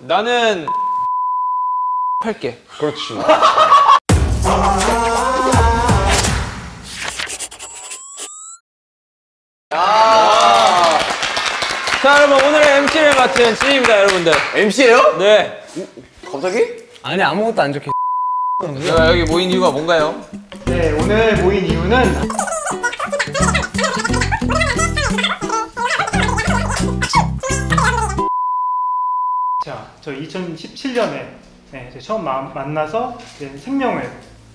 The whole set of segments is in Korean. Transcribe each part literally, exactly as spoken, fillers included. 나는 팔게. 그렇지. 아 자 여러분, 오늘의 엠씨를 맡은 진입니다 여러분들. 엠씨예요? 네. 오, 갑자기? 아니 아무것도 안 좋게. 제가 여기 모인 이유가 뭔가요? 네, 오늘 모인 이유는 자, 저 이천십칠 년에 네, 저 처음 마, 만나서 이제 생명을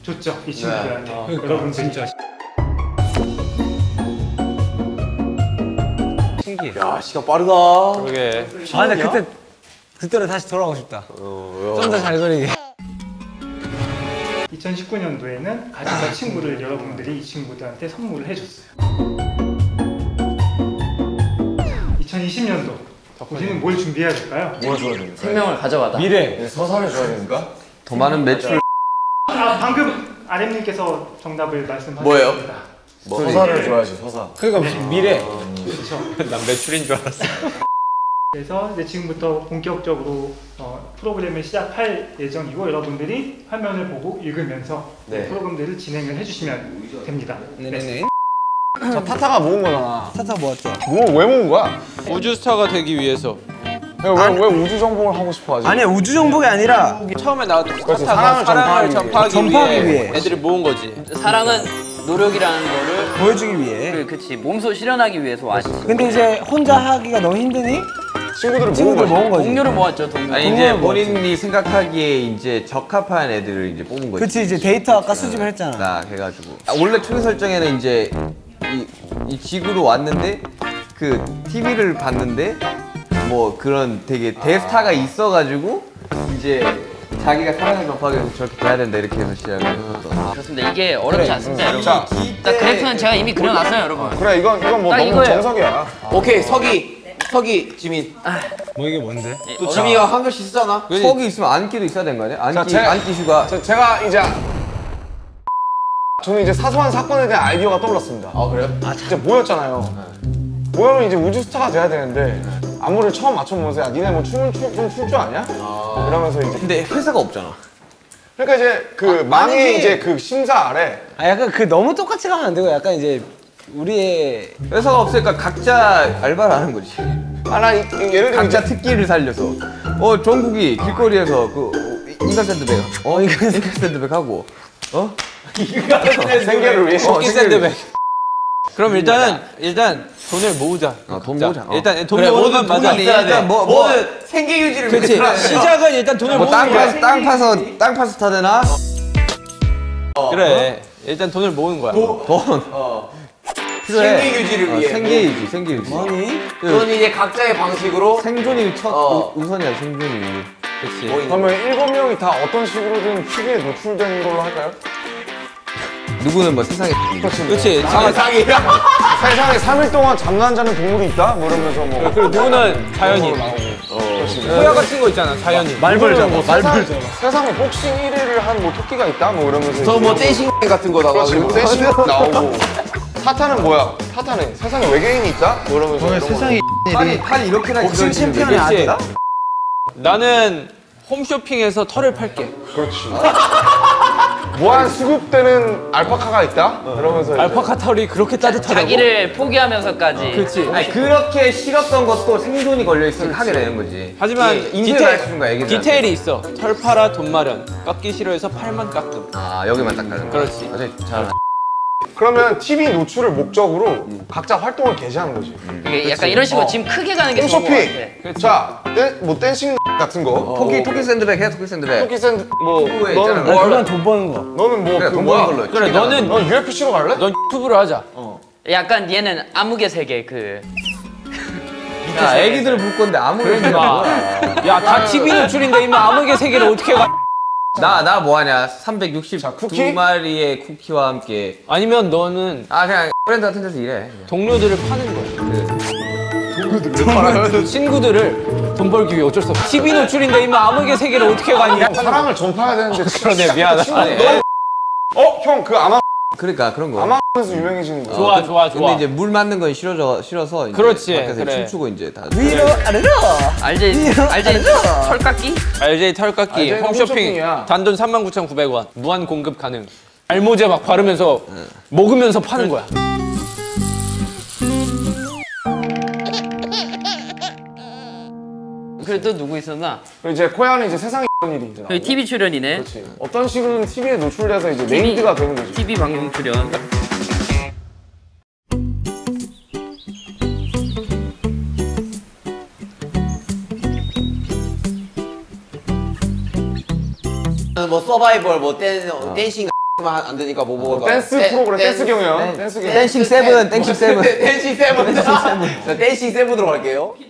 줬죠, 이 친구들한테. 네. 그러니까, 여러분 진짜 신기해. 야, 시간 빠르다. 그러게. 아, 근데 그때 그때로 다시 돌아가고 싶다. 어, 좀 더 잘 그리게. 이천십구 년도에는 가진다 친구를 여러분들이 이 친구들한테 선물을 해줬어요. 이천이십 년도 우리는 뭘 준비해야 될까요? 뭘 줘야 될까요? 생명을 가져가다. 미래. 서사를 줘야 되니까? 더 많은 매출. 아, 방금 알엠님께서 정답을 말씀하셨습니다. 뭐예요? 뭐, 서사를 줘야지, 서사. 그러니까 무슨 미래. 아, 그렇죠. 난 매출인 줄 알았어. 그래서 이제 지금부터 본격적으로 어, 프로그램을 시작할 예정이고, 여러분들이 화면을 보고 읽으면서 네. 프로그램들을 진행을 해주시면 됩니다. 네네네. 저 타타가 모은 거잖아. 타타 모았죠. 뭐, 왜 모은 거야? 우주스타가 되기 위해서. 왜, 왜, 왜 우주정복을 하고 싶어 하지? 아니 우주정복이 아니라 처음에 나왔던 타타가 사랑을 전파하기, 전파하기 위해, 위해 애들이 모은 거지. 사랑은 노력이라는 거를 보여주기 위해. 그, 그치, 몸소 실현하기 위해서 왔지. 근데 이제 혼자 하기가 너무 힘드니? 친구들을, 친구들 모은 거지. 동료를 모았죠, 동료. 아니, 이제 본인이 생각하기에 이제 적합한 애들을 이제 뽑은 거지. 그치, 이제 데이터 아까 수집을 했잖아. 딱 해가지고. 아, 원래 초기 설정에는 이제 이, 이 지구로 왔는데 그 티비를 봤는데 뭐 그런 되게 대스타가 있어가지고 이제 자기가 사랑을 접하기 위해서 저렇게 돼야 된다 이렇게 해서 시작을 했었던. 아, 그렇습니다. 이게 어렵지 그래, 않습니다, 여러분. 자, 자, 그래프는 제가 이미 그려놨어요, 여러분. 그래, 이건, 이건 뭐 너무 이거예요. 정석이야. 아, 오케이, 서기. 서기, 지민. 아. 뭐 이게 뭔데? 또 어, 지민이가 한 글씨 쓰잖아. 서기 있으면 안기도 있어야 되는 거 아니야? 안기, 안기 슈가. 자, 제가 이제 저는 이제 사소한 사건에 대한 아이디어가 떠올랐습니다. 아 그래요? 아, 진짜 모였잖아요. 네. 모여면 이제 우주스타가 돼야 되는데 안무를 처음 맞춰보면서 야 니네 뭐 춤을 출 줄 아냐? 아. 이러면서 이제 근데 회사가 없잖아. 그러니까 이제 그 아, 망의 아니지. 이제 그 심사 아래 아 약간 그 너무 똑같이 가면 안 되고 약간 이제 우리의 회사가 없으니까 각자 알바를 하는 거지. 아, 나 예를 들면 각자 특기를 살려서 어, 정국이 길거리에서 그 인간 샌드백 어, 인간 샌드백 하고 어? 인간 샌드백 생계를 위해 어, 샌드백 그럼 일단은 일단 돈을 모으자. 아, 돈 모으자. 어. 일단 돈 그래, 모으는 건 맞아. 일단 뭐, 뭐 생계 유지를 위해 그렇지. 시작은 일단 돈을 뭐, 모으는 거야. 땅 파서, 땅 파서 타되나? 어. 그래. 어? 일단 돈을 모으는 거야. 도, 돈. 어. 생계 유지를 어, 위해. 생계 유지, 생계 유지. 뭐니? 그건 이제 각자의 방식으로. 생존이 첫 어. 우선이야, 생존이. 그치. 뭐, 그러면 일곱 명이 다 어떤 식으로든 피해에 노출된 걸로 할까요? 누구는 뭐 세상에. 그렇지. 그렇지. 세상에. 세상에 삼 일 동안 잠 안 자는 동물이 있다? 뭐 이러면서 뭐. 그리고 누구는 자연인. 코야 어. 같은 거 있잖아, 자연인. 말벌잖아. 뭐 말벌 세상에 복싱 일 위를 한 뭐 토끼가 있다? 뭐 이러면서. 저 뭐 떼싱 같은 거 나와. 떼싱 나오고. 타타는 뭐야? 타타는 세상에 외계인이 있다? 뭐 이러면서 오늘 세상에 팔이, 팔이 이렇게나 복싱 챔피언이 아니다? 나는 홈쇼핑에서 털을 팔게. 그렇지. 무한 수급되는 알파카가 있다? 어. 이러면서 알파카 털이 그렇게 따뜻하다고? 자기를 포기하면서까지 어, 그렇지. 아니, 그렇게 싫었던 것도 생존이 걸려있으면 하게 되는 거지. 하지만 인생을 알려주는 거야, 애기들한테. 디테일이 있어. 털 팔아 돈 마련. 깎기 싫어해서 팔만 깎음. 아, 여기만 닦아주는 거야. 그렇지. 아주 잘. 그러면 티비 노출을 목적으로 음. 각자 활동을 개시하는 거지. 음. 그게 약간 이런 식으로 어. 지금 크게 가는 게 좋은 것 같아. 자, 댄, 뭐 댄싱 같은 거. 어. 토끼, 토끼 샌드백 해, 토끼 샌드백. 토끼 샌드... 뭐... 너는 있잖아. 뭐 그냥 돈 버는 거. 너는 뭐... 그래, 그 돈 버는 걸로 해. 그래, 너는... 넌 유에프씨로 갈래? 넌 유튜브로 하자. 어. 약간 얘는 암흑의 세계 그... 야, 애기들을 볼 건데 암흑의 세계 뭐야. 야, 다 티비 노출인데 임마 암흑의 세계를 어떻게 가... 나, 나 뭐하냐? 삼백육십이 마리의 쿠키와 함께. 아니면 너는. 아, 그냥 브랜드 같은 데서 일해. 그냥. 동료들을 파는 거야. 동료들을 팔아요? 친구들을 돈 벌기 위해 어쩔 수 없어. 티비 노출인데 임마 암흑의 세계를 어떻게 가니? 사랑을 전파해야 되는데. 아, 그러네, 미안하다. 너... 어, 형, 그 아마 그러니까 그런 거. 아마에서 유명해지는 거. 좋아, 어, 좋아, 좋아. 근데 이제 물 맞는 건 싫어져 싫어서 이제 그렇지, 밖에서 그래. 춤추고 이제 다. 위로 아래로. 알제이 알제이 털깎기? 알제이 털깎기. 홈쇼핑 단돈 삼만 구천구백 원. 무한 공급 가능. 알모제 막 바르면서 응. 먹으면서 파는 거야. 그래도 누구 있었나? 이제 코야는 이제 세상에 이런 일이 있잖아. 여기 티비 출연이네. 그렇지. 어떤 식으로든 티비에 노출돼서 이제 메인드가 되는 거지. 티비 방송 출연. 뭐 서바이벌, 뭐 댄, 어. 댄싱. 안 되니까 뭐 보고 어, 댄스 댄, 프로그램 댄스, 댄스 경연 댄스 경연 댄싱 세븐 댄싱 세븐 댄싱 세븐 댄싱 세븐으로 갈게요.